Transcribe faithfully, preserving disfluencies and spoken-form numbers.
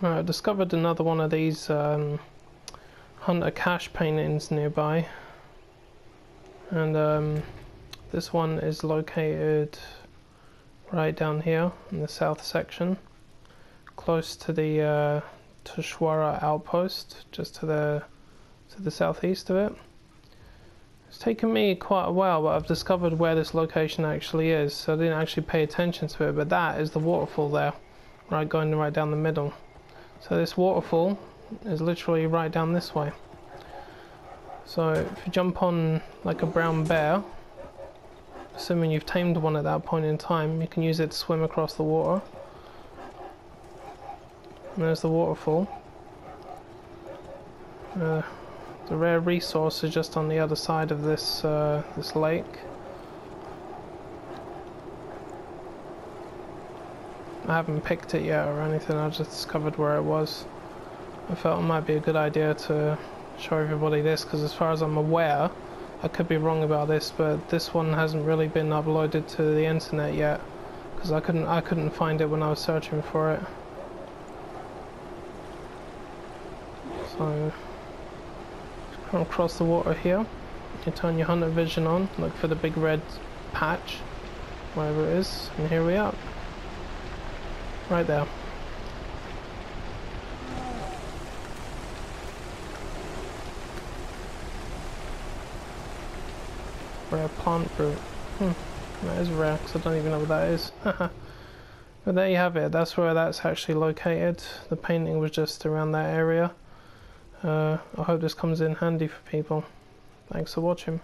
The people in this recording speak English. Right, I discovered another one of these um, hunter cache paintings nearby, and um, this one is located right down here in the south section, close to the uh, Tushwara outpost, just to the to the southeast of it. It's taken me quite a while, but I've discovered where this location actually is, so I didn't actually pay attention to it, but that is the waterfall there, right, going right down the middle. So this waterfall is literally right down this way. So if you jump on like a brown bear, assuming you've tamed one at that point in time, you can use it to swim across the water. And there's the waterfall. Uh, the rare resource is just on the other side of this uh, this lake. I haven't picked it yet or anything, I just discovered where it was. I felt it might be a good idea to show everybody this, because as far as I'm aware, I could be wrong about this, but this one hasn't really been uploaded to the internet yet, because I couldn't I couldn't find it when I was searching for it. So come across the water here, you turn your hunter vision on, look for the big red patch, wherever it is, and here we are. Right there. Rare plant fruit. Hmm, that is rare, because I don't even know what that is. But there you have it, that's where that's actually located. The painting was just around that area. Uh, I hope this comes in handy for people. Thanks for watching.